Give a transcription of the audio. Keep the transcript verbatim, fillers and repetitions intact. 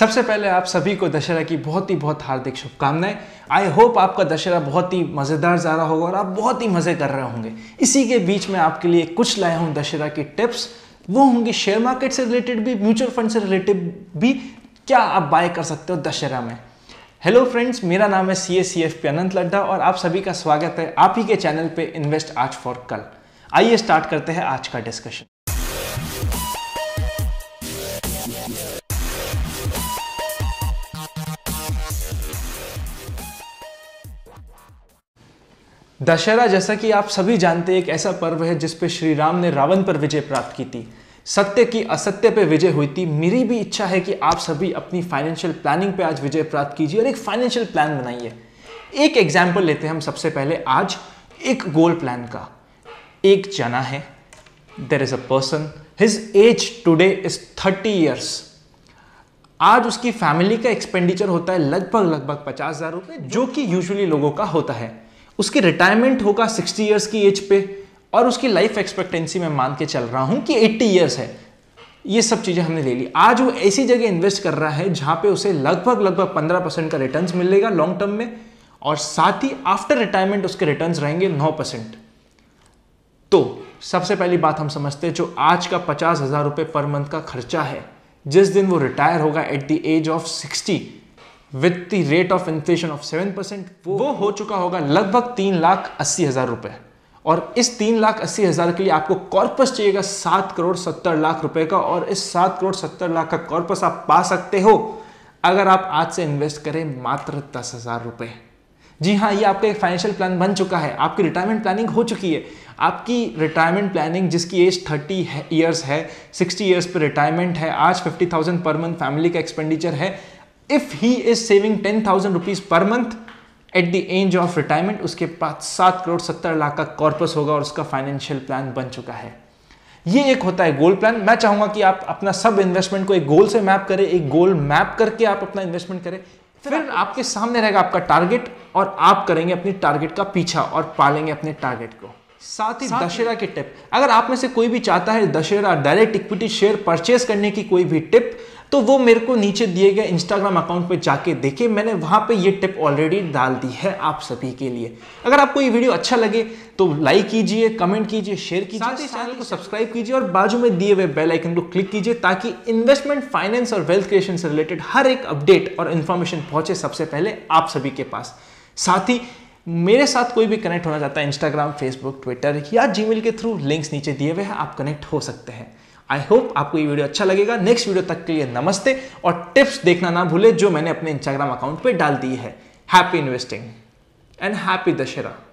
सबसे पहले आप सभी को दशहरा की बहुत ही बहुत हार्दिक शुभकामनाएं। आई होप आपका दशहरा बहुत ही मज़ेदार जा रहा होगा और आप बहुत ही मज़े कर रहे होंगे। इसी के बीच में आपके लिए कुछ लाया हूँ दशहरा की टिप्स, वो होंगी शेयर मार्केट से रिलेटेड भी, म्यूचुअल फंड से रिलेटेड भी, क्या आप बाय कर सकते हो दशहरा में। हेलो फ्रेंड्स, मेरा नाम है C A C F P Anant Laddha और आप सभी का स्वागत है आप ही के चैनल पे इन्वेस्ट आज फॉर कल। आइए स्टार्ट करते हैं आज का डिस्कशन। दशहरा, जैसा कि आप सभी जानते हैं, एक ऐसा पर्व है जिस पे श्री राम ने रावण पर विजय प्राप्त की थी, सत्य की असत्य पे विजय हुई थी। मेरी भी इच्छा है कि आप सभी अपनी फाइनेंशियल प्लानिंग पे आज विजय प्राप्त कीजिए और एक फाइनेंशियल प्लान बनाइए। एक एग्जाम्पल लेते हैं हम सबसे पहले आज एक गोल प्लान का। एक जना है, there is a person, his age today is thirty years. आज उसकी फैमिली का एक्सपेंडिचर होता है लगभग लगभग पचास हजार रुपये, जो कि यूजुअली लोगों का होता है। उसकी रिटायरमेंट होगा सिक्सटी ईयर्स की एज पे और उसकी लाइफ एक्सपेक्टेंसी में मान के चल रहा हूं कि एट्टी ईयर्स है। ये सब चीज़ें हमने ले ली। आज वो ऐसी जगह इन्वेस्ट कर रहा है जहां पे उसे लगभग लगभग पंद्रह परसेंट का रिटर्न्स मिलेगा लॉन्ग टर्म में, और साथ ही आफ्टर रिटायरमेंट उसके रिटर्न्स रहेंगे नौ परसेंट। तो सबसे पहली बात हम समझते हैं, जो आज का पचास हजार रुपये पर मंथ का खर्चा है, जिस दिन वो रिटायर होगा at the age of sixty with the rate of inflation of seven percent, वो हो चुका होगा लगभग तीन लाख अस्सी हज़ार रुपये। और इस तीन लाख अस्सी हज़ार के लिए आपको कॉर्पस चाहिएगा सात करोड़ सत्तर लाख रुपए का, और इस सात करोड़ सत्तर लाख का कॉर्पस आप पा सकते हो अगर आप आज से इन्वेस्ट करें मात्र दस हज़ार रुपये। जी हाँ, ये आपका एक फाइनेंशियल प्लान बन चुका है, आपकी रिटायरमेंट प्लानिंग हो चुकी है। आपकी रिटायरमेंट प्लानिंग, जिसकी एज थर्टी ईयर्स है, सिक्सटी ईयर्स पर रिटायरमेंट है, आज fifty thousand per month family का एक्सपेंडिचर है। If he is saving ten thousand rupees per month at the age of retirement, उसके पास सात करोड़ सत्तर लाख का कॉर्पस होगा और उसका फाइनेंशियल प्लान बन चुका है। ये एक होता है गोल प्लान। मैं चाहूंगा कि आप अपना सब इन्वेस्टमेंट को एक गोल से मैप करें, एक गोल मैप करके आप अपना इन्वेस्टमेंट करें। फिर आपके सामने रहेगा आपका टारगेट और आप करेंगे अपनी टारगेट का पीछा और पालेंगे अपने टारगेट को। साथ ही दशहरा की टिप, अगर आप में से कोई भी चाहता है Dussehra direct equity share purchase करने की कोई भी टिप, तो वो मेरे को नीचे दिए गए इंस्टाग्राम अकाउंट पे जाके देखिए, मैंने वहाँ पे ये टिप ऑलरेडी डाल दी है आप सभी के लिए। अगर आपको ये वीडियो अच्छा लगे तो लाइक कीजिए, कमेंट कीजिए, शेयर कीजिए, साथ ही चैनल को सब्सक्राइब कीजिए और बाजू में दिए हुए बेल आइकन को क्लिक कीजिए, ताकि इन्वेस्टमेंट, फाइनेंस और वेल्थ क्रिएशन से रिलेटेड हर एक अपडेट और इन्फॉर्मेशन पहुंचे सबसे पहले आप सभी के पास। साथ ही मेरे साथ कोई भी कनेक्ट होना चाहता है इंस्टाग्राम, फेसबुक, ट्विटर या जीमेल के थ्रू, लिंक्स नीचे दिए हुए हैं, आप कनेक्ट हो सकते हैं। आई होप आपको ये वीडियो अच्छा लगेगा। नेक्स्ट वीडियो तक के लिए नमस्ते, और टिप्स देखना ना भूलें जो मैंने अपने इंस्टाग्राम अकाउंट पे डाल दी है। Happy investing and happy Dussehra.